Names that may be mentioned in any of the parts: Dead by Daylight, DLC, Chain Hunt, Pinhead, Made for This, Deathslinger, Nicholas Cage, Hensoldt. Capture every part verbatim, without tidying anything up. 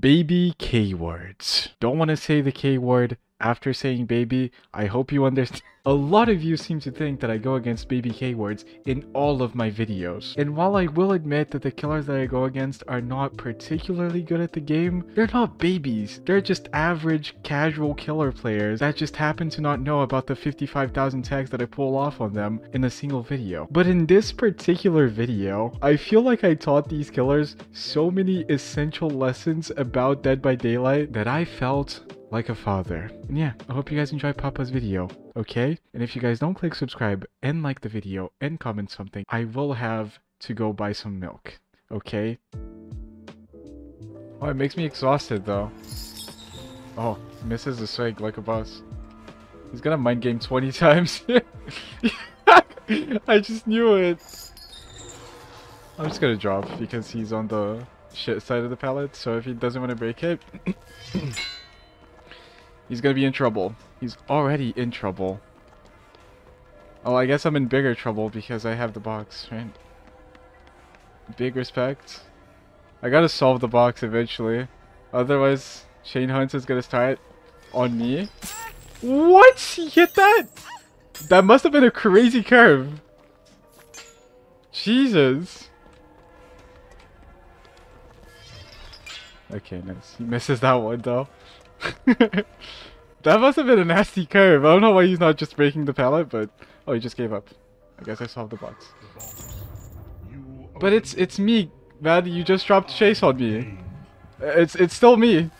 baby K-words. Don't want to say the K-word after saying baby. I hope you understand. A lot of you seem to think that I go against baby K-words in all of my videos. And while I will admit that the killers that I go against are not particularly good at the game, they're not babies. They're just average casual killer players that just happen to not know about the fifty-five thousand tags that I pull off on them in a single video. But in this particular video, I feel like I taught these killers so many essential lessons about Dead by Daylight that I felt like a father. And yeah, I hope you guys enjoy Papa's video, okay? And if you guys don't click subscribe and like the video and comment something, I will have to go buy some milk, okay? Oh, it makes me exhausted though. Oh, misses the swig like a boss. He's gonna mind game twenty times. I just knew it. I'm just gonna drop because he's on the shit side of the pallet, so if he doesn't want to break it... He's gonna be in trouble. He's already in trouble. Oh, I guess I'm in bigger trouble because I have the box, right? Big respect. I gotta solve the box eventually. Otherwise, Chain Hunt is gonna start on me. What? He hit that? That must have been a crazy curve. Jesus. Okay, nice. He misses that one though. That must have been a nasty curve. I don't know why he's not just breaking the pallet, but oh, he just gave up. I guess I solved the box. But it's it's me, man. You just dropped chase on me. It's it's still me.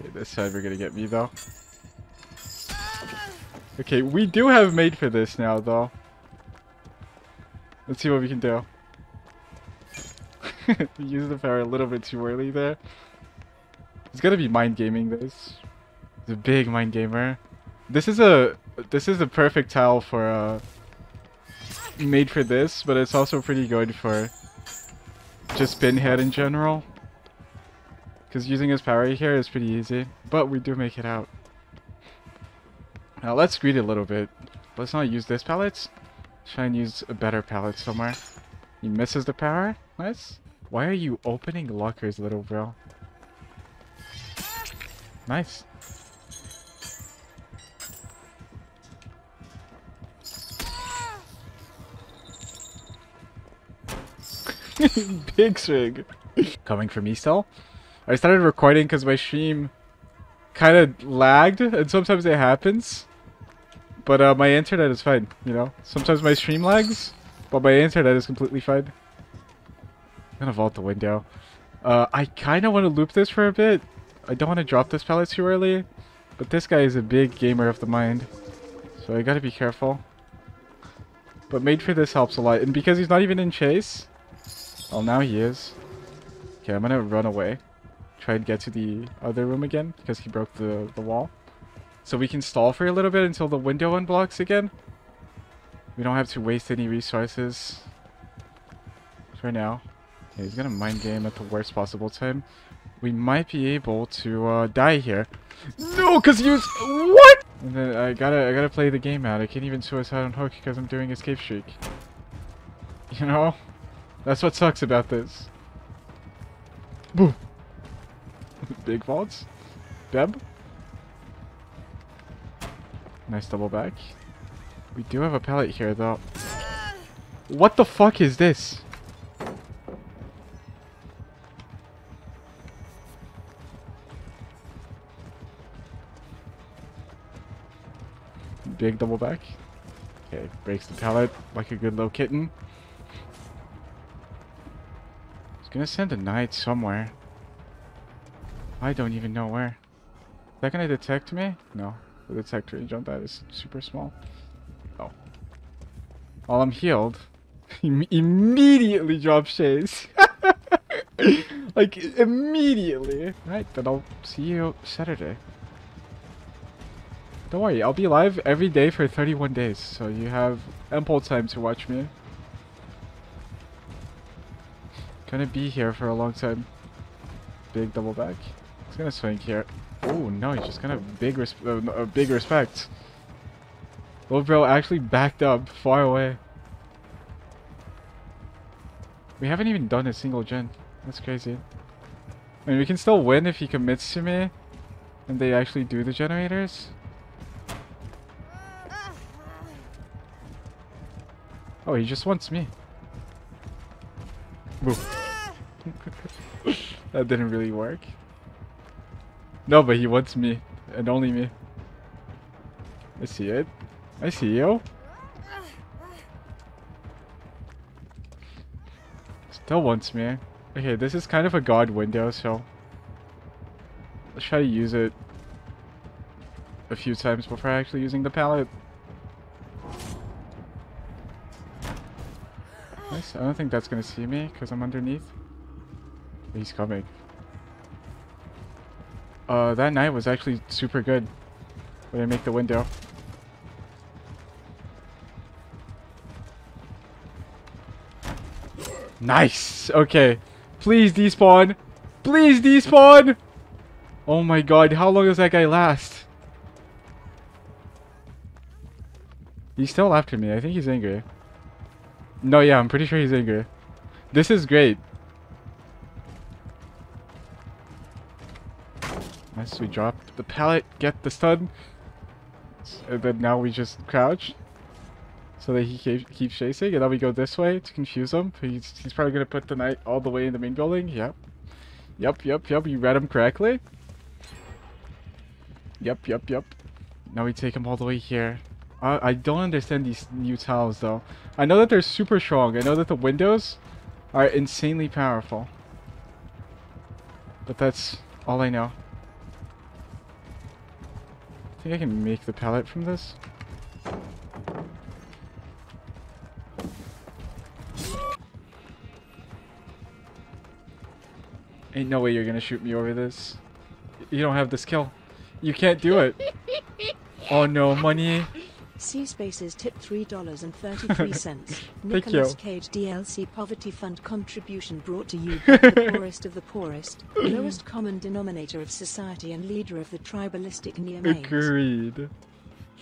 Okay, this time you're gonna get me though. Okay, we do have Made for This now though. Let's see what we can do. Use the power a little bit too early there. It's gonna be mind gaming this. The big mind gamer. This is a this is a perfect tile for uh Made for This, but it's also pretty good for just Pinhead in general. Cause using his power here is pretty easy. But we do make it out. Now let's greed a little bit. Let's not use this pallet. Try and use a better pallet somewhere. He misses the power. Nice. Why are you opening lockers, little bro? Nice. Big swing. Coming for me still? I started recording because my stream kind of lagged, and sometimes it happens. But uh, my internet is fine, you know? Sometimes my stream lags, but my internet is completely fine. I'm gonna vault the window. Uh, I kind of want to loop this for a bit. I don't want to drop this pallet too early, but this guy is a big gamer of the mind, so I gotta be careful. But Made for This helps a lot, and because he's not even in chase... Well, now he is. Okay, I'm gonna run away. Try and get to the other room again, because he broke the, the wall. So we can stall for a little bit until the window unblocks again. We don't have to waste any resources for now. Okay, he's gonna mind game at the worst possible time. We might be able to uh, die here. No, because he was... What? And then I gotta, I gotta play the game out. I can't even suicide on hook because I'm doing escape streak. You know? That's what sucks about this. Boom. Big vaults. Beb. Nice double back. We do have a pallet here, though. What the fuck is this? Big double back. Okay, breaks the pallet like a good little kitten. He's gonna send a knight somewhere. I don't even know where. Is that gonna detect me? No. The detect range on that is super small. Oh. While I'm healed, he immediately drops chase. Like, immediately. Alright, then I'll see you Saturday. Don't worry, I'll be live every day for thirty-one days, so you have ample time to watch me. Gonna be here for a long time. Big double back. He's gonna swing here. Oh no, he's just gonna big res uh, uh, big respect. Little bro actually backed up far away. We haven't even done a single gen. That's crazy. I mean, we can still win if he commits to me and they actually do the generators. Oh, he just wants me. Boom. That didn't really work. No, but he wants me. And only me. I see it. I see you. Still wants me. Okay, this is kind of a god window, so... let's try to use it a few times before actually using the pallet. Nice. I don't think that's gonna see me, because I'm underneath. He's coming. Uh, that night was actually super good when I make the window. Nice! Okay. Please despawn! Please despawn! Oh my god, how long does that guy last? He's still after me. I think he's angry. No, yeah, I'm pretty sure he's angry. This is great. Nice, we dropped the pallet, get the stun. And then now we just crouch. So that he keep, keeps chasing, and then we go this way to confuse him. He's, he's probably going to put the knight all the way in the main building. Yep. Yep, yep, yep. You read him correctly. Yep, yep, yep. Now we take him all the way here. I, I don't understand these new tiles, though. I know that they're super strong. I know that the windows are insanely powerful. But that's all I know. I think I can make the pallet from this. Ain't no way you're gonna shoot me over this. You don't have the skill. You can't do it. Oh no, money. C Spaces tip three dollars and thirty-three cents. Nicholas Cage D L C Poverty Fund contribution brought to you by the poorest of the poorest, lowest common denominator of society and leader of the tribalistic neo-mains. Agreed.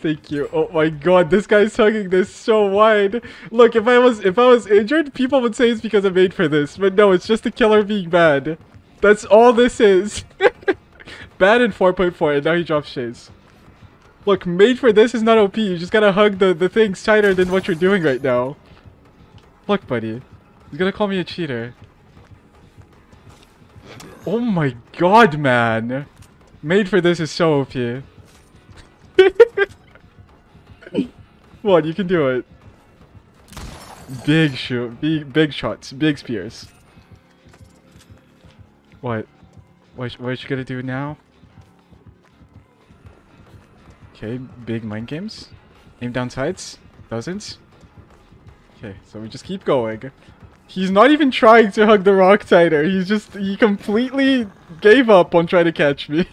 Thank you. Oh my god, this guy's hugging this so wide. Look, if I was if I was injured, people would say it's because I'm made for this, but no, it's just the killer being bad. That's all this is. Bad in four point four, and now he drops shades. Look, made for this is not O P. You just gotta hug the, the things tighter than what you're doing right now. Look, buddy. He's gonna call me a cheater. Oh my god, man. Made for this is so O P. What? You can do it. Big shoot. Big, big shots. Big spears. What? What, what is she gonna do now? Okay, big mind games. Aim down sights. Dozens. Okay, so we just keep going. He's not even trying to hug the rock tighter. He's just... he completely gave up on trying to catch me.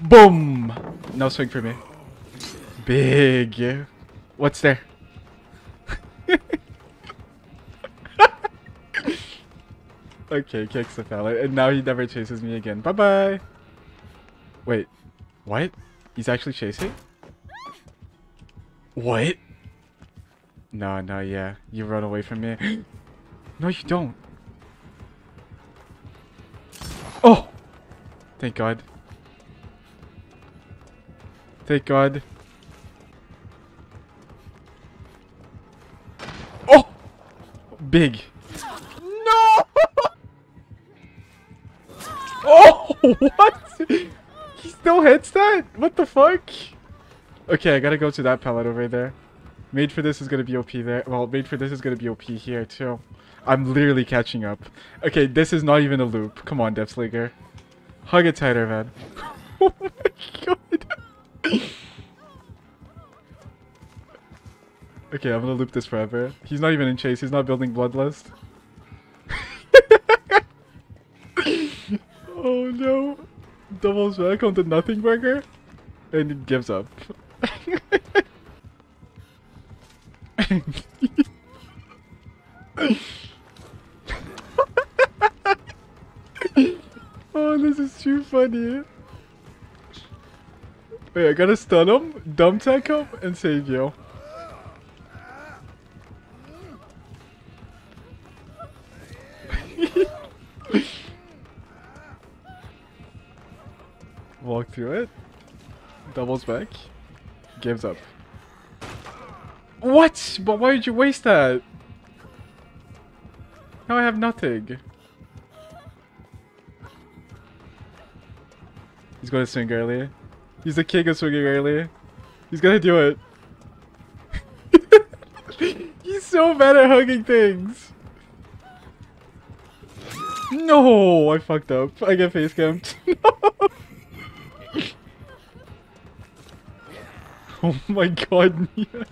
Boom! No swing for me. Big. What's there? Okay, kicks the pallet, and now he never chases me again. Bye-bye! Wait, what? He's actually chasing? What? No, no, yeah. You run away from me. No, you don't. Oh! Thank God. Thank God. Oh! Big. Oh, what? He still hits that? What the fuck? Okay, I gotta go to that pallet over there. Made for this is gonna be O P there. Well, made for this is gonna be O P here, too. I'm literally catching up. Okay, this is not even a loop. Come on, Deathslinger. Hug it tighter, man. Oh my god. Okay, I'm gonna loop this forever. He's not even in chase. He's not building bloodlust. Oh no, doubles back on the nothing burger, and it gives up. Oh, this is too funny. Wait, I gotta stun him, dumb tech him, and save you. Walk through it. Doubles back. Gives up. What? But why did you waste that? Now I have nothing. He's going to swing early. He's the king of swinging early. He's going to do it. He's so bad at hugging things. No, I fucked up. I get face camped. Oh my god, Nia.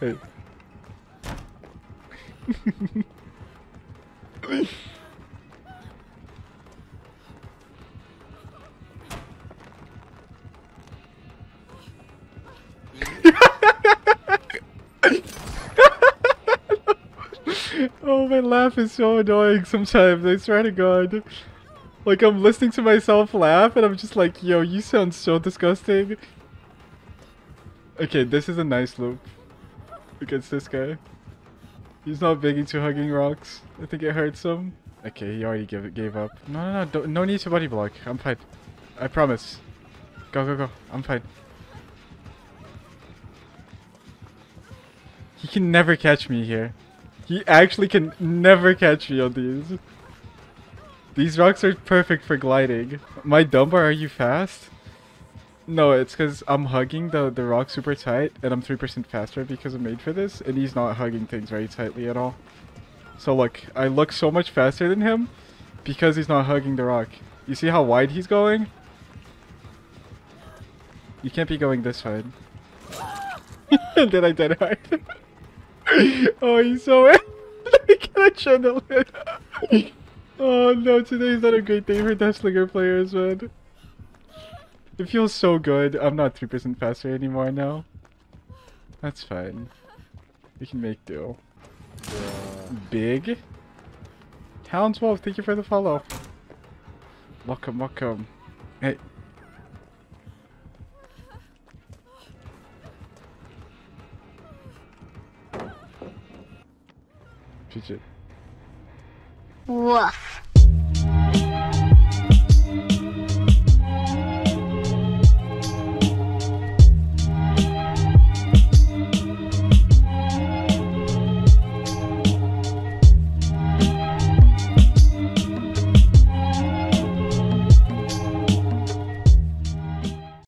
Hey. Oh, my laugh is so annoying sometimes, I swear to god. Like, I'm listening to myself laugh and I'm just like, yo, you sound so disgusting. Okay, this is a nice loop against this guy. He's not big into hugging rocks. I think it hurts him. Okay, he already gave, gave up. No, no, no, don't, no need to body block. I'm fine. I promise. Go, go, go. I'm fine. He can never catch me here. He actually can never catch me on these. These rocks are perfect for gliding. My Dunbar, are you fast? No, it's because I'm hugging the, the rock super tight and I'm three percent faster because I'm made for this, and he's not hugging things very tightly at all. So look, I look so much faster than him because he's not hugging the rock. You see how wide he's going? You can't be going this wide. And then I dead hard. Oh, he's so angry. I can't channel it. Oh no, today's not a great day for Deathslinger players, man. It feels so good. I'm not three percent faster anymore now. That's fine. We can make do. Yeah. Big? Townswolf, thank you for the follow. Welcome, welcome. Hey. Woof.